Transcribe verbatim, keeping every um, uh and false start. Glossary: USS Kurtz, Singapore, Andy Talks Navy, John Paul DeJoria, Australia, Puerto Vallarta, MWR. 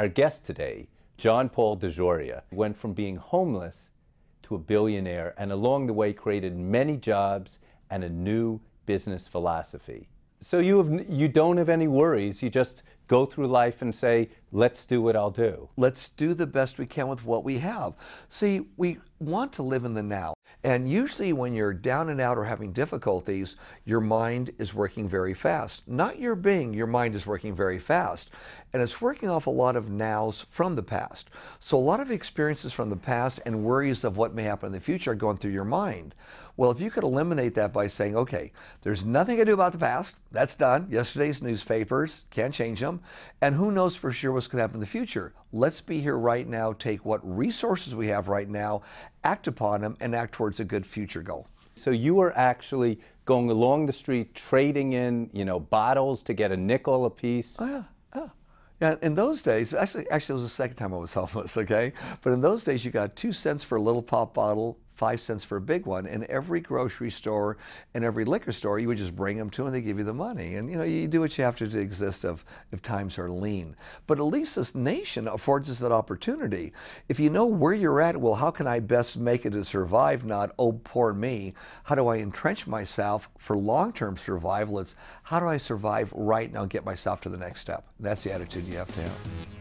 Our guest today, John Paul DeJoria, went from being homeless to a billionaire, and along the way created many jobs and a new business philosophy. So you, have, you don't have any worries. You just go through life and say, let's do what I'll do. Let's do the best we can with what we have. See, we want to live in the now. And usually when you're down and out or having difficulties, your mind is working very fast. Not your being, your mind is working very fast. And it's working off a lot of nows from the past. So a lot of experiences from the past and worries of what may happen in the future are going through your mind. Well, if you could eliminate that by saying, okay, there's nothing I do about the past. That's done. Yesterday's newspapers, can't change them. And who knows for sure what's going to happen in the future. Let's be here right now, take what resources we have right now, act upon them, and act towards a good future goal. So you were actually going along the street, trading in, you know, bottles to get a nickel a piece. Oh, yeah. Oh. Yeah, in those days, actually, actually, it was the second time I was homeless, okay? But in those days, you got two cents for a little pop bottle, five cents for a big one, and every grocery store and every liquor store you would just bring them to and they give you the money. And you know, you do what you have to to exist if, if times are lean. But at least this nation affords us that opportunity. If you know where you're at, well, how can I best make it to survive, not, oh, poor me. How do I entrench myself for long-term survival? It's how do I survive right now and get myself to the next step? That's the attitude you have to have.